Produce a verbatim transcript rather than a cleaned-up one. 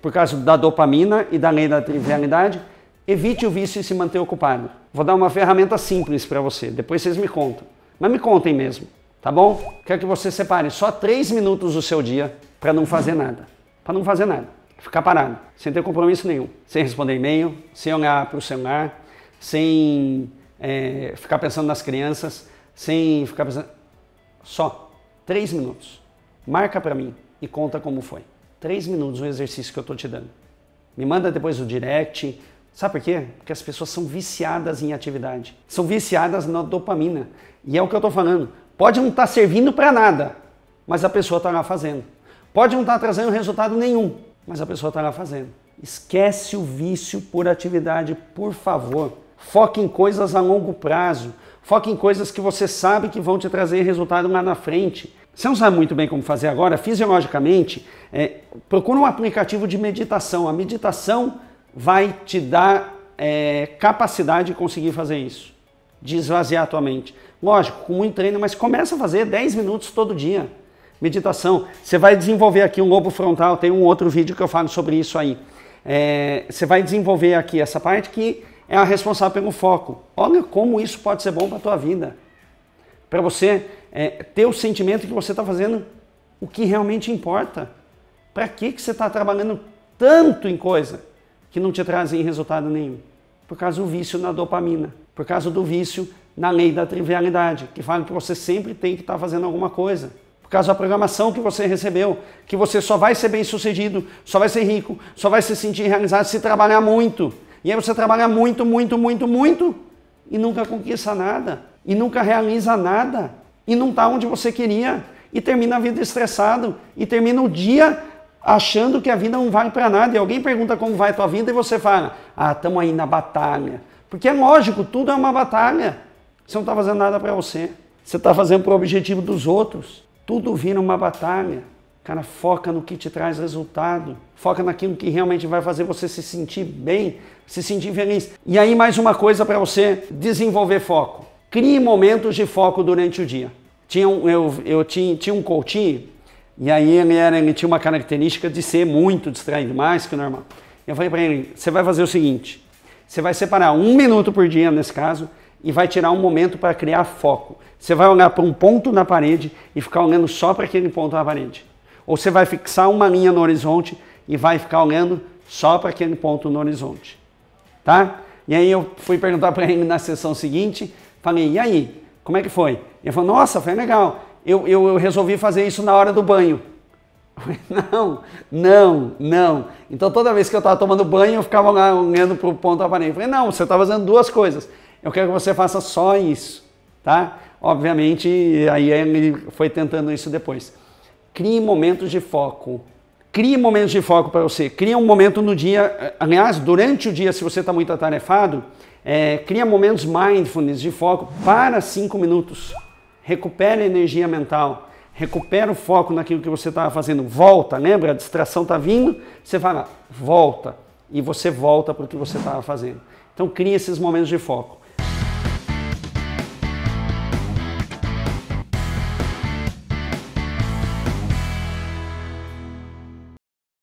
por causa da dopamina e da lei da trivialidade, evite o vício e se manter ocupado. Vou dar uma ferramenta simples para você, depois vocês me contam. Mas me contem mesmo, tá bom? Quero que você separe só três minutos do seu dia para não fazer nada. Para não fazer nada, ficar parado, sem ter compromisso nenhum. Sem responder e-mail, sem olhar para o celular, sem é, ficar pensando nas crianças, sem ficar pensando... Só três minutos. Marca para mim e conta como foi. três minutos o exercício que eu tô te dando. Me manda depois o direct. Sabe por quê? Porque as pessoas são viciadas em atividade. São viciadas na dopamina. E é o que eu tô falando. Pode não estar servindo para nada, mas a pessoa tá lá fazendo. Pode não estar trazendo resultado nenhum, mas a pessoa tá lá fazendo. Esquece o vício por atividade, por favor. Foque em coisas a longo prazo. Foque em coisas que você sabe que vão te trazer resultado lá na frente. Você não sabe muito bem como fazer agora, fisiologicamente, é, procura um aplicativo de meditação. A meditação vai te dar é, capacidade de conseguir fazer isso, de esvaziar a tua mente. Lógico, com muito treino, mas começa a fazer dez minutos todo dia. Meditação. Você vai desenvolver aqui um lobo frontal, tem um outro vídeo que eu falo sobre isso aí. É, você vai desenvolver aqui essa parte que é a responsável pelo foco. Olha como isso pode ser bom para a tua vida. Para você é, ter o sentimento que você está fazendo o que realmente importa. Para que, que você está trabalhando tanto em coisa que não te trazem resultado nenhum? Por causa do vício na dopamina, por causa do vício na lei da trivialidade, que fala que você sempre tem que estar tá fazendo alguma coisa. Por causa da programação que você recebeu, que você só vai ser bem sucedido, só vai ser rico, só vai se sentir realizado se trabalhar muito. E aí você trabalha muito, muito, muito, muito e nunca conquista nada. E nunca realiza nada, e não está onde você queria, e termina a vida estressado, e termina o dia achando que a vida não vale para nada, e alguém pergunta como vai a tua vida, e você fala, ah, estamos aí na batalha. Porque é lógico, tudo é uma batalha. Você não está fazendo nada para você, você está fazendo para o objetivo dos outros. Tudo vira uma batalha. Cara, foca no que te traz resultado, foca naquilo que realmente vai fazer você se sentir bem, se sentir feliz. E aí mais uma coisa para você desenvolver foco. Crie momentos de foco durante o dia. Tinha um, eu eu tinha, tinha um coach, e aí ele, era, ele tinha uma característica de ser muito distraído, mais que o normal. Eu falei para ele, você vai fazer o seguinte, você vai separar um minuto por dia, nesse caso, e vai tirar um momento para criar foco. Você vai olhar para um ponto na parede e ficar olhando só para aquele ponto na parede. Ou você vai fixar uma linha no horizonte e vai ficar olhando só para aquele ponto no horizonte. Tá? E aí eu fui perguntar para ele na sessão seguinte, falei, e aí, como é que foi? Ele falou, nossa, foi legal, eu, eu, eu resolvi fazer isso na hora do banho. Eu falei, não, não, não. Então toda vez que eu estava tomando banho, eu ficava lá olhando para o ponto da parede. Eu falei, não, você está fazendo duas coisas, eu quero que você faça só isso, tá? Obviamente, aí ele foi tentando isso depois. Crie momentos de foco. Crie momentos de foco para você. Cria um momento no dia, aliás, durante o dia, se você está muito atarefado, é, cria momentos mindfulness de foco para cinco minutos. Recupera a energia mental. Recupera o foco naquilo que você estava fazendo. Volta, lembra? A distração está vindo. Você fala, volta. E você volta para o que você estava fazendo. Então, cria esses momentos de foco.